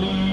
please.